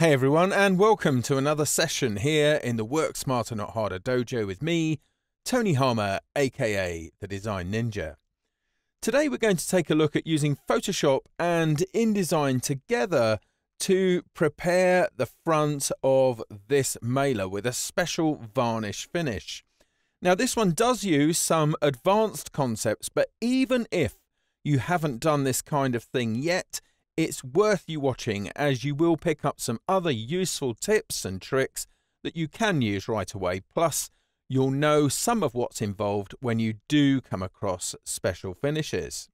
Hey everyone, and welcome to another session here in the Work Smarter Not Harder Dojo with me, Tony Harmer, aka The Design Ninja. Today we're going to take a look at using Photoshop and InDesign together to prepare the front of this mailer with a special varnish finish. Now this one does use some advanced concepts, but even if you haven't done this kind of thing yet, it's worth you watching, as you will pick up some other useful tips and tricks that you can use right away. Plus, you'll know some of what's involved when you do come across special finishes.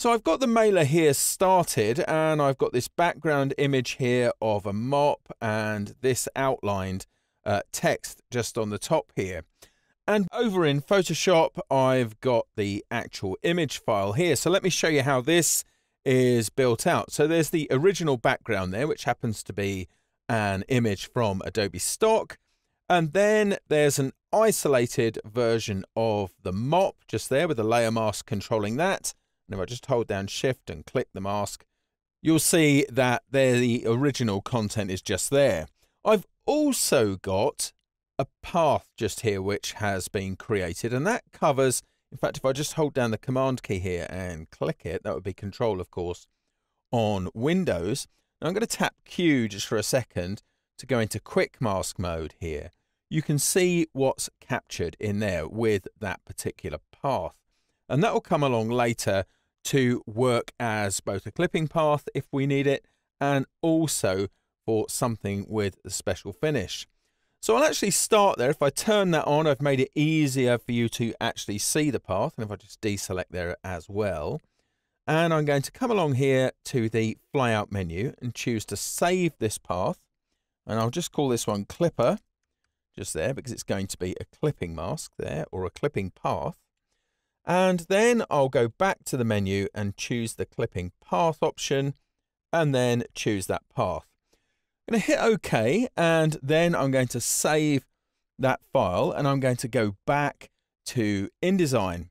So I've got the mailer here started, and I've got this background image here of a mop and this outlined text just on the top here. And over in Photoshop, I've got the actual image file here. So let me show you how this is built out. So there's the original background there, which happens to be an image from Adobe Stock, and then there's an isolated version of the mop just there with a layer mask controlling that. And if I just hold down shift and click the mask, you'll see that there the original content is just there. I've also got a path just here which has been created, and that covers, in fact, if I just hold down the command key here and click it, that would be control, of course, on Windows. Now I'm going to tap Q just for a second to go into quick mask mode here. You can see what's captured in there with that particular path. And that will come along later to work as both a clipping path if we need it, and also for something with a special finish. So I'll actually start there. If I turn that on, I've made it easier for you to actually see the path. And if I just deselect there as well, and I'm going to come along here to the flyout menu and choose to save this path. And I'll just call this one Clipper, just there, because it's going to be a clipping mask there, or a clipping path. And then I'll go back to the menu and choose the clipping path option, and then choose that path. I'm going to hit OK, and then I'm going to save that file, and I'm going to go back to InDesign.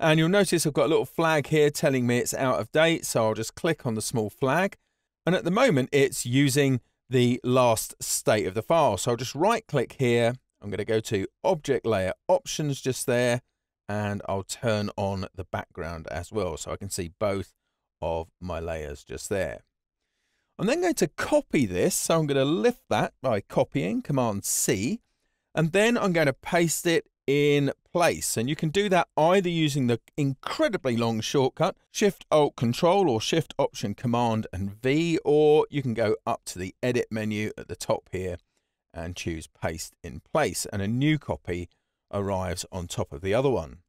And you'll notice I've got a little flag here telling me it's out of date, so I'll just click on the small flag. And at the moment, it's using the last state of the file. So I'll just right-click here. I'm going to go to Object Layer Options just there, and I'll turn on the background as well, so I can see both of my layers just there. I'm then going to copy this, so I'm going to lift that by copying, Command-C, and then I'm going to paste it in place. And you can do that either using the incredibly long shortcut, Shift-Alt-Control, or Shift-Option-Command-V, or you can go up to the Edit menu at the top here and choose Paste in Place, and a new copy arrives on top of the other one.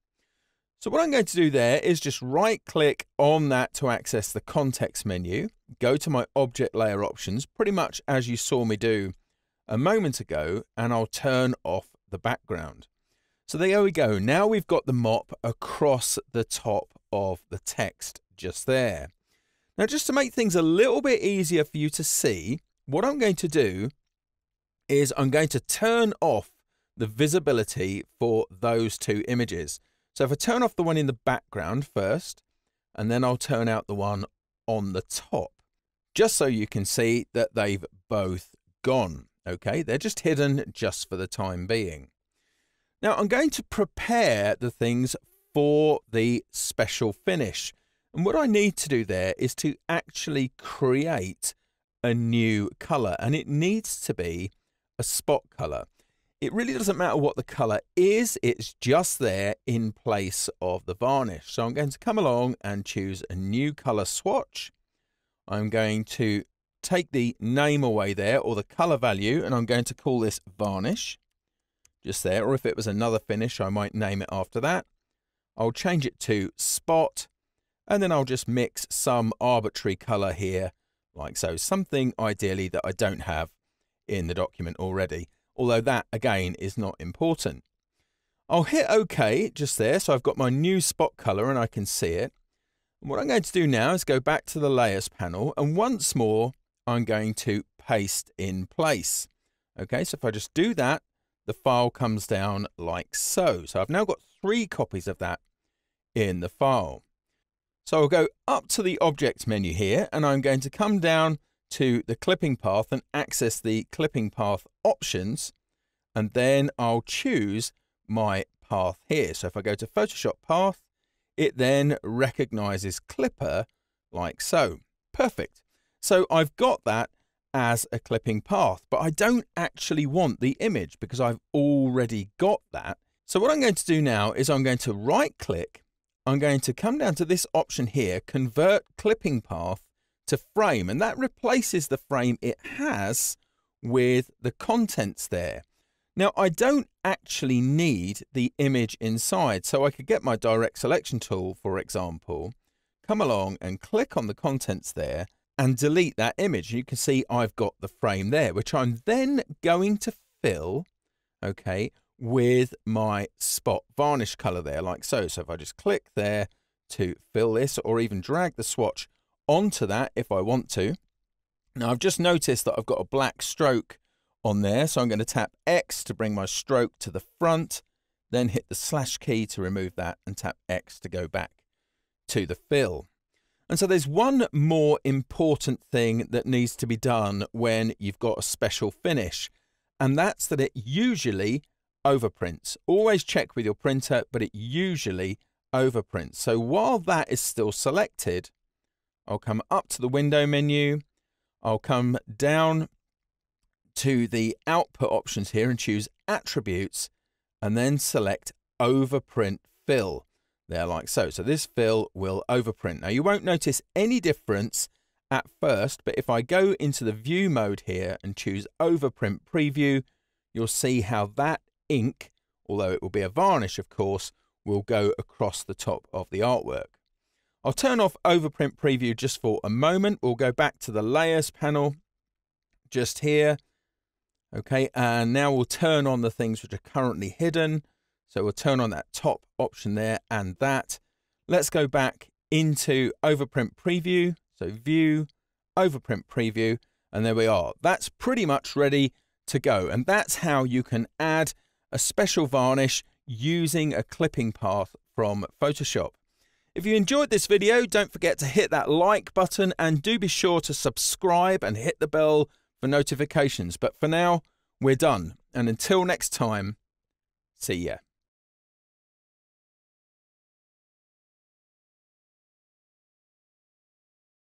So what I'm going to do there is just right-click on that to access the context menu, go to my Object Layer Options, pretty much as you saw me do a moment ago, and I'll turn off the background. So there we go. Now we've got the mop across the top of the text just there. Now, just to make things a little bit easier for you to see, what I'm going to do is I'm going to turn off the visibility for those two images. So if I turn off the one in the background first, and then I'll turn out the one on the top, just so you can see that they've both gone. Okay, they're just hidden just for the time being. Now I'm going to prepare the things for the special finish. And what I need to do there is to actually create a new color, and it needs to be a spot color. It really doesn't matter what the color is, it's just there in place of the varnish. So I'm going to come along and choose a new color swatch. I'm going to take the name away there, or the color value, and I'm going to call this varnish, just there. Or if it was another finish, I might name it after that. I'll change it to spot, and then I'll just mix some arbitrary color here, like so. Something ideally that I don't have in the document already, although that, again, is not important. I'll hit OK just there, so I've got my new spot color and I can see it. And what I'm going to do now is go back to the Layers panel, and once more, I'm going to paste in place. Okay, so if I just do that, the file comes down like so. So I've now got three copies of that in the file. So I'll go up to the Object menu here, and I'm going to come down to the clipping path and access the clipping path options, and then I'll choose my path here. So if I go to Photoshop path, it then recognizes clipper like so. Perfect. So I've got that as a clipping path, but I don't actually want the image because I've already got that. So what I'm going to do now is I'm going to right click. I'm going to come down to this option here, convert clipping path to frame, and that replaces the frame it has with the contents there. Now, I don't actually need the image inside, so I could get my direct selection tool, for example, come along and click on the contents there and delete that image. You can see I've got the frame there, which I'm then going to fill, okay, with my spot varnish color there, like so. So if I just click there to fill this, or even drag the swatch onto that if I want to. Now I've just noticed that I've got a black stroke on there, so I'm going to tap X to bring my stroke to the front, then hit the slash key to remove that and tap X to go back to the fill. And so there's one more important thing that needs to be done when you've got a special finish, and that's that it usually overprints. Always check with your printer, but it usually overprints. So while that is still selected, I'll come up to the window menu, I'll come down to the output options here and choose attributes, and then select overprint fill there, like so. So this fill will overprint. Now you won't notice any difference at first, but if I go into the view mode here and choose overprint preview, you'll see how that ink, although it will be a varnish of course, will go across the top of the artwork. I'll turn off overprint preview just for a moment. We'll go back to the layers panel just here, okay, and now we'll turn on the things which are currently hidden. So we'll turn on that top option there and that. Let's go back into overprint preview, so view, overprint preview, and there we are. That's pretty much ready to go, and that's how you can add a special varnish using a clipping path from Photoshop. If you enjoyed this video, don't forget to hit that like button, and do be sure to subscribe and hit the bell for notifications. But for now, we're done, and until next time, see ya.